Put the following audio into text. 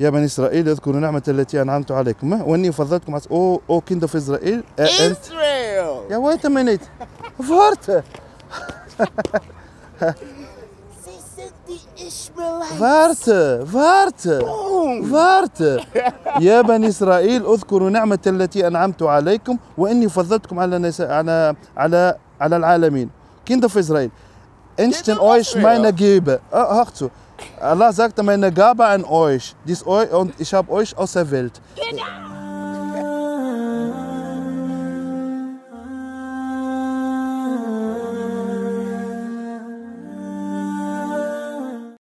يا بني إسرائيل اذكروا نعمة التي أنعمت عليكم وإني فضلتكم على أو كيند أوف إسرائيل إسرائيل يا وي تمنيت فهرت فارت فارت فارت يا بني إسرائيل اذكروا نعمة التي أنعمت عليكم وإني فضلتكم على العالمين كيند أوف إسرائيل انشتن أويش ماينا جيبة هاختو Allah sagte, meine Gabe an euch, dies euch und ich habe euch auserwählt. Genau.